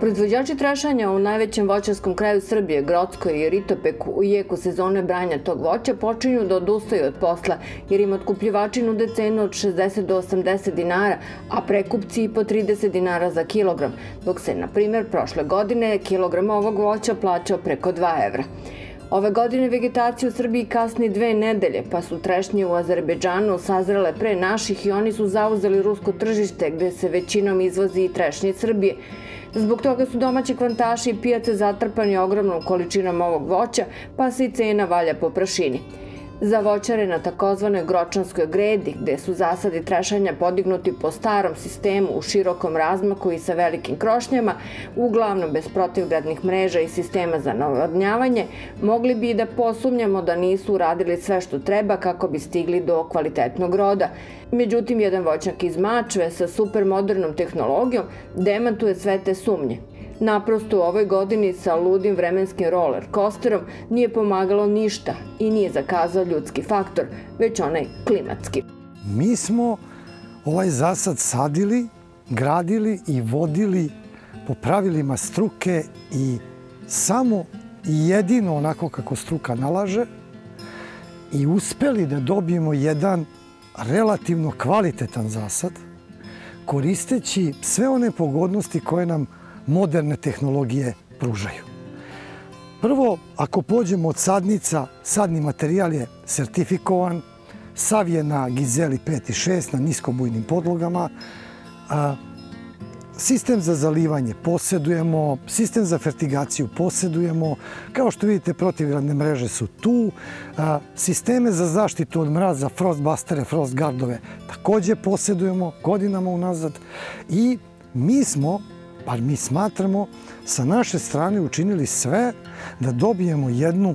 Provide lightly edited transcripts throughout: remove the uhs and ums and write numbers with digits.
Proizvođači trešanja u najvećem voćarskom kraju Srbije, Grockoj i Ritopeku, u jeku sezone branja tog voća počinju da odustaju od posla, jer im otkupljivači nude cenu od 60 do 80 dinara, a prekupci i po 30 dinara za kilogram, dok se, na primer, prošle godine kilogram ovog voća plaćao preko 2 evra. Ove godine vegetacija u Srbiji kasni 2 nedelje, pa su trešnje u Azerbejdžanu sazrele pre naših i oni su zauzeli rusko tržište, gde se većinom izvozi i trešnje Srbije. Zbog toga su domaći kvantaši i pijace zatrpani ogromnom količinom ovog voća, pa se i cena valja po prašini. Za voćare na takozvanoj Gročanskoj gredi, gde su zasadi trešanja podignuti po starom sistemu u širokom razmaku i sa velikim krošnjama, uglavnom bez protivgradnih mreža i sistema za navodnjavanje, mogli bi i da posumnjamo da nisu uradili sve što treba kako bi stigli do kvalitetnog roda. Međutim, jedan voćnjak iz Mačve sa supermodernom tehnologijom demantuje sve te sumnje. Naprosto u ovoj godini sa ludim vremenskim roller coasterom nije pomagalo ništa i nije zakazao ljudski faktor, već onaj klimatski. Mi smo ovaj zasad sadili, gradili i vodili po pravilima struke i samo i jedino onako kako struka nalaže i uspeli da dobijemo jedan relativno kvalitetan zasad koristeći sve one pogodnosti koje nam moderne tehnologije pružaju. Prvo, ako pođemo od sadnica, sadni materijal je sertifikovan, sav je na Gizeli 5 i 6, na niskobujnim podlogama. Sistem za zalivanje posedujemo, sistem za fertigaciju posedujemo, kao što vidite protivgradne mreže su tu, sisteme za zaštitu od mraza, frostbustere, frostgardove takođe posedujemo godinama unazad i mi smo, bar mi smatramo, sa naše strane učinili sve da dobijemo jednu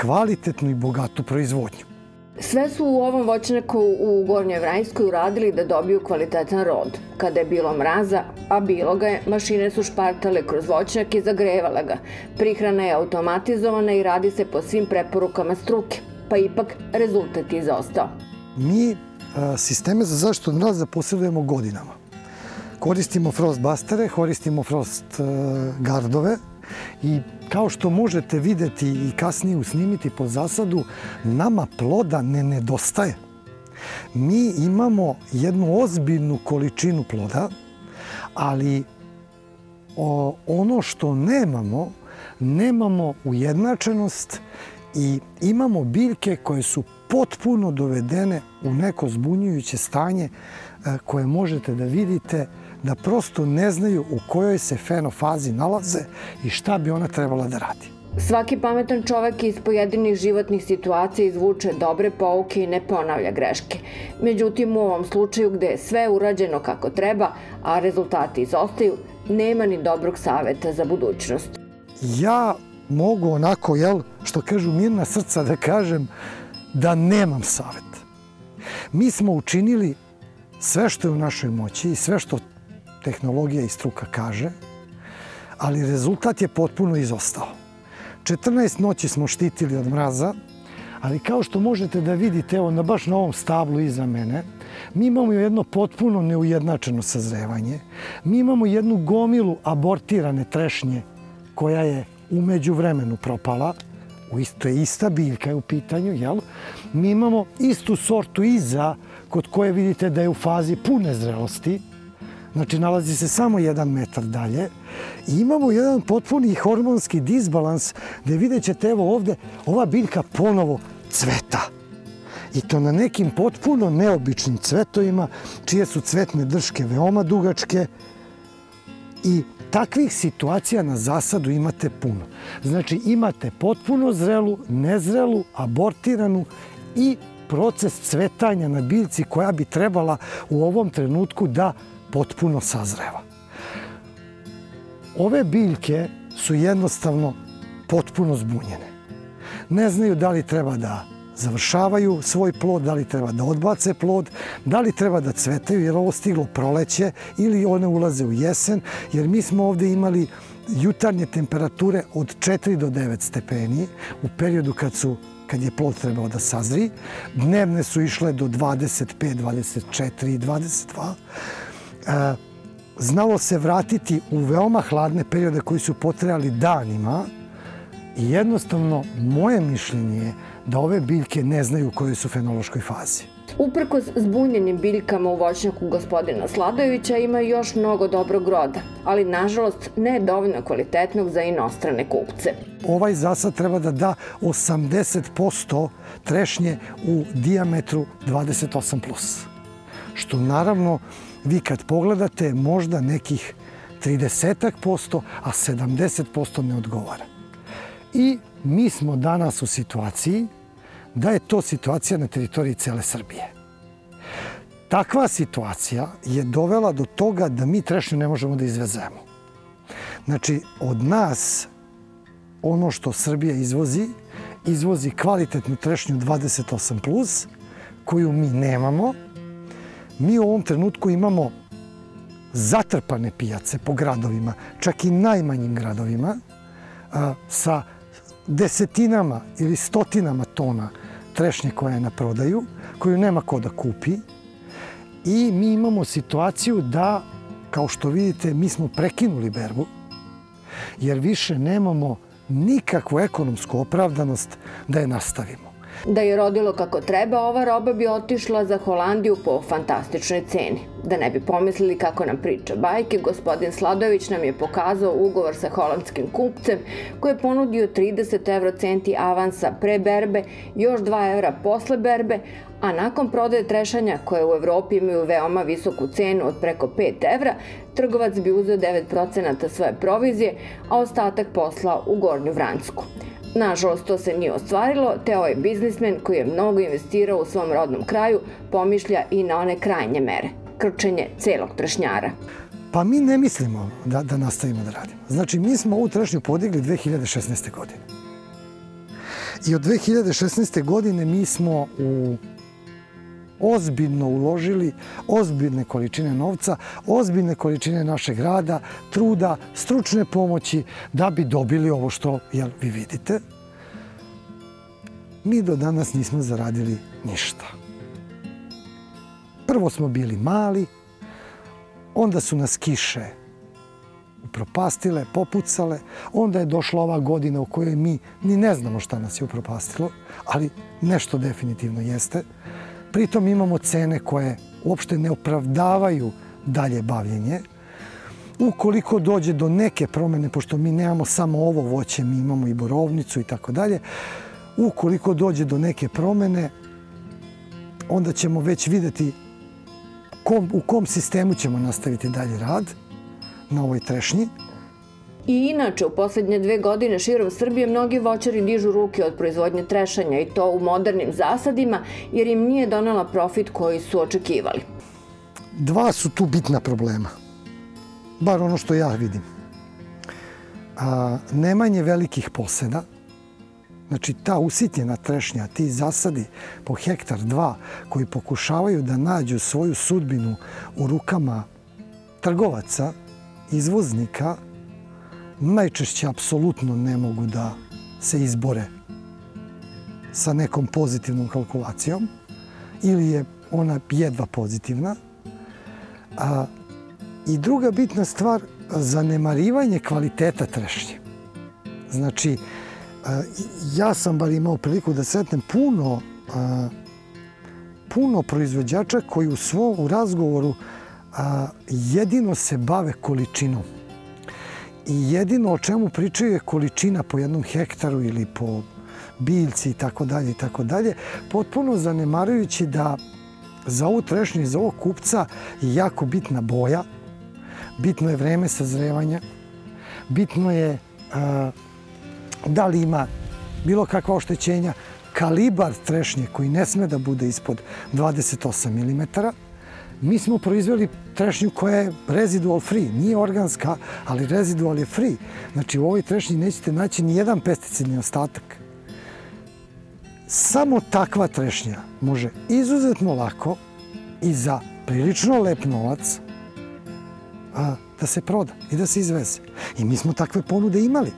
kvalitetnu i bogatu proizvodnju. Sve su u ovom voćnjaku u Gornjoj Vranjskoj uradili da dobiju kvalitetan rod. Kada je bilo mraza, a bilo ga je, mašine su špartale kroz voćnjak i zagrevale ga. Prihrana je automatizovana i radi se po svim preporukama struke, pa ipak rezultat je izostao. Mi sisteme za zaštitu od mraza posedujemo godinama. Koristimo frostbustere, koristimo frostgardove i kao što možete videti i kasnije usnimiti po zasadu, nama ploda ne nedostaje. Mi imamo jednu ozbiljnu količinu ploda, ali ono što nemamo, nemamo ujednačenost i imamo biljke koje su potpuno dovedene u neko zbunjujuće stanje koje možete da vidite da prosto ne znaju u kojoj se fenofazi nalaze i šta bi ona trebala da radi. Svaki pametan čovek iz pojedinih životnih situacija izvuče dobre pouke i ne ponavlja greške. Međutim, u ovom slučaju gde je sve urađeno kako treba, a rezultati izostaju, nema ni dobrog saveta za budućnost. Ja mogu onako, što kažu mirna srca, da kažem da nemam savet. Mi smo učinili sve što je u našoj moći i sve što tehnologija i struka kaže, ali rezultat je potpuno izostao. 14 noći smo štitili od mraza, ali kao što možete da vidite, evo, baš na ovom stablu iza mene, mi imamo jedno potpuno neujednačeno sazrevanje, mi imamo jednu gomilu abortirane trešnje koja je u međuvremenu propala, to je ista biljka je u pitanju, jel? Mi imamo istu sortu iza kod koje vidite da je u fazi pune zrelosti, znači nalazi se samo 1 metar dalje i imamo jedan potpuni hormonski disbalans gde vidjet ćete, evo ovde, ova biljka ponovo cveta. I to na nekim potpuno neobičnim cvetovima čije su cvetne drške veoma dugačke i takvih situacija na zasadu imate puno. Znači imate potpuno zrelu, nezrelu, abortiranu i proces cvetanja na biljci koja bi trebala u ovom trenutku da potpuno sazreva. Ove biljke su jednostavno potpuno zbunjene. Ne znaju da li treba da završavaju svoj plod, da li treba da odbace plod, da li treba da cvetaju, jer ovo stiglo proleće ili one ulaze u jesen, jer mi smo ovde imali jutarnje temperature od 4 do 9 stepeni u periodu kad je plod trebao da sazri. Dnevne su išle do 25, 24 i 22. znalo se vratiti u veoma hladne periode koji su potrajali danima i jednostavno moje mišljenje je da ove biljke ne znaju u kojoj su fenološkoj fazi. Uprkos zbunjenim biljkama u voćnjaku gospodina Sladojevića ima još mnogo dobrog roda, ali nažalost ne dovoljno kvalitetnog za inostrane kupce. Ovaj zasad treba da da 80% trešnje u dijametru 28+, što naravno vi kad pogledate možda nekih 30%, a 70% ne odgovara. I mi smo danas u situaciji da je to situacija na teritoriji cele Srbije. Takva situacija je dovela do toga da mi trešnju ne možemo da izvezemo. Znači, od nas ono što Srbija izvozi, izvozi kvalitetnu trešnju 28+, koju mi nemamo. Mi u ovom trenutku imamo zatrpane pijace po gradovima, čak i najmanjim gradovima, sa desetinama ili stotinama tona trešnje koja je na prodaju, koju nema ko da kupi. I mi imamo situaciju da, kao što vidite, mi smo prekinuli berbu, jer više nemamo nikakvu ekonomsku opravdanost da je nastavimo. Da je rodilo kako treba, ova roba bi otišla za Holandiju po fantastičnoj ceni. Da ne bi pomislili kako nam priča bajke, gospodin Sladojević nam je pokazao ugovor sa holandskim kupcem koji je ponudio 30 eurocenti avansa pre berbe, još 2 evra posle berbe, a nakon prodaje trešanja koje u Evropi imaju veoma visoku cenu od preko 5 evra, trgovac bi uzeo 9% svoje provizije, a ostatak poslao u Gornju Vranjsku. Nažalost, to se nije ostvarilo, te ovaj biznismen koji je mnogo investirao u svom rodnom kraju pomišlja i na one krajnje mere, krčenje celog trešnjara. Pa mi ne mislimo da nastavimo da radimo. Znači, mi smo ovu trešnju podigli 2016. godine. I od 2016. godine mi smo ozbiljno uložili ozbiljne količine novca, ozbiljne količine našeg rada, truda, stručne pomoći da bi dobili ovo što vi vidite. Mi do danas nismo zaradili ništa. Prvo smo bili mali, onda su nas kiše upropastile, popucale, onda je došla ova godina u kojoj mi ni ne znamo šta nas je upropastilo, ali nešto definitivno jeste. Pritom imamo cene koje uopšte ne opravdavaju dalje bavljenje. Ukoliko dođe do neke promene, pošto mi nemamo samo ovo voće, mi imamo i borovnicu i tako dalje, ukoliko dođe do neke promene, onda ćemo već videti u kom sistemu ćemo nastaviti dalje rad na ovoj trešnji. I inače, u poslednje 2 godine širom Srbije mnogi voćari dižu ruke od proizvodnje trešanja i to u modernim zasadima, jer im nije donela profit koji su očekivali. Dva su tu bitna problema, bar ono što ja vidim. Nemanje velikih poseda, znači ta usitnjena trešnja, ti zasadi po hektar, 2, koji pokušavaju da nađu svoju sudbinu u rukama trgovaca, izvoznika, najčešće apsolutno ne mogu da se izbore sa nekom pozitivnom kalkulacijom ili je ona jedva pozitivna. I druga bitna stvar, zanemarivanje kvaliteta trešnje. Znači, ja sam bar imao priliku da sretnem puno proizvođača koji u svom razgovoru jedino se bave količinom. I jedino o čemu pričaju je količina po jednom hektaru ili po biljci itd. Potpuno zanemarujući da za ovu trešnju i za ovog kupca je jako bitna boja, bitno je vreme sazrevanja, bitno je da li ima bilo kakva oštećenja, kalibar trešnje koji ne sme da bude ispod 28 mm. Mi smo proizveli trešnju koja je residual free, nije organska, ali residual je free. Znači u ovoj trešnji nećete naći ni jedan pesticidni ostatak. Samo takva trešnja može izuzetno lako i za prilično lep novac da se proda i da se izveze. I mi smo takve ponude imali.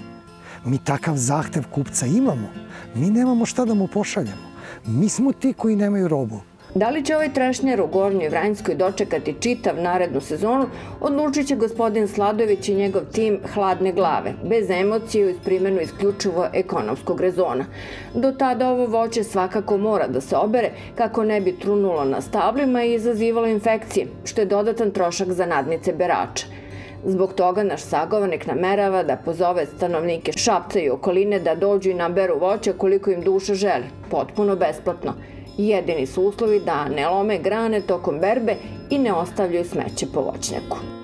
Mi takav zahtev kupca imamo. Mi nemamo šta da mu pošaljamo. Mi smo ti koji nemaju robu. Da li će ovaj trešnjer u Gornjoj Vranjskoj dočekati čitav narednu sezonu, odlučit će gospodin Sladojević i njegov tim hladne glave, bez emocije uz primjenu isključivo ekonomskog rezona. Do tada ovo voće svakako mora da se obere kako ne bi trunulo na stablima i izazivalo infekcije, što je dodatan trošak za nadnice berača. Zbog toga naš sagovornik namerava da pozove stanovnike Šapca i okoline da dođu i naberu voća koliko im duša želi, potpuno besplatno. Jedini su uslovi da ne lome grane tokom berbe i ne ostavljaju smeće po voćnjaku.